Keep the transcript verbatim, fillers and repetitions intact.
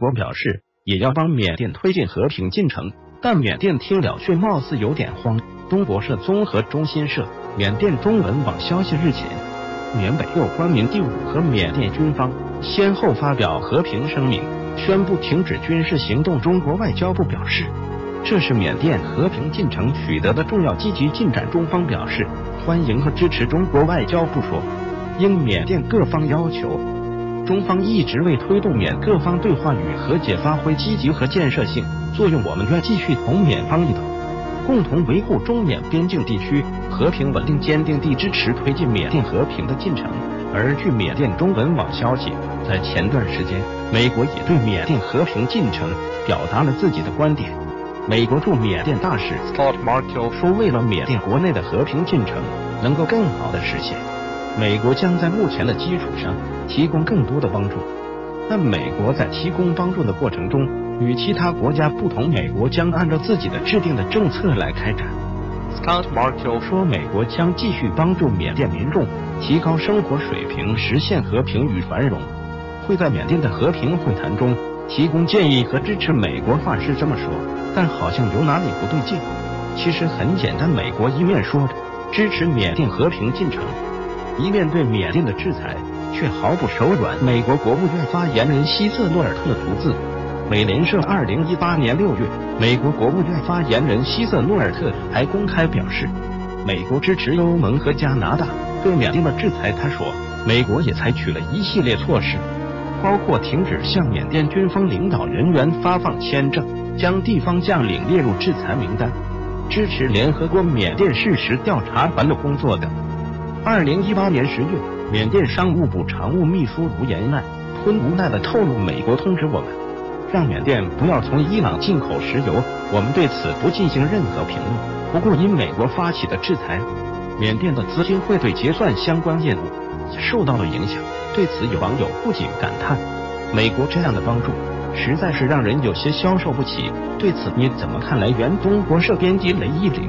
国表示也要帮缅甸推进和平进程，但缅甸听了却貌似有点慌。中国社综合中新社、缅甸中文网消息日前，缅北六官民第五和缅甸军方先后发表和平声明，宣布停止军事行动。中国外交部表示，这是缅甸和平进程取得的重要积极进展。中方表示欢迎和支持。中国外交部说，应缅甸各方要求，中方一直为推动缅各方对话与和解发挥积极和建设性作用。我们愿继续同缅方一道，共同维护中缅边境地区和平稳定，坚定地支持推进缅甸和平的进程。而据缅甸中文网消息，在前段时间，美国也对缅甸和平进程表达了自己的观点。美国驻缅甸大使 Scot Marciel 说，为了缅甸国内的和平进程能够更好的实现，美国将在目前的基础上提供更多的帮助。但美国在提供帮助的过程中，与其他国家不同，美国将按照自己的制定的政策来开展。Scot Marciel 说，美国将继续帮助缅甸民众提高生活水平，实现和平与繁荣，会在缅甸的和平会谈中提供建议和支持。美国话是这么说，但好像有哪里不对劲。其实很简单，美国一面说着支持缅甸和平进程，一面对缅甸的制裁却毫不手软。美国国务院发言人希瑟诺尔特图字，美联社二零一八年六月，美国国务院发言人希瑟诺尔特还公开表示，美国支持欧盟和加拿大对缅甸的制裁。他说，美国也采取了一系列措施，包括停止向缅甸军方领导人员发放签证，将地方将领列入制裁名单，支持联合国缅甸事实调查团的工作等。二零一八年十月，缅甸商务部常务秘书吴延奈吞无奈地透露，美国通知我们，让缅甸不要从伊朗进口石油，我们对此不进行任何评论。不过，因美国发起的制裁，缅甸的资金会对结算相关业务受到了影响。对此，有网友不禁感叹：“美国这样的帮助，实在是让人有些消受不起。”对此，你怎么看？来源：中国社编辑雷一林。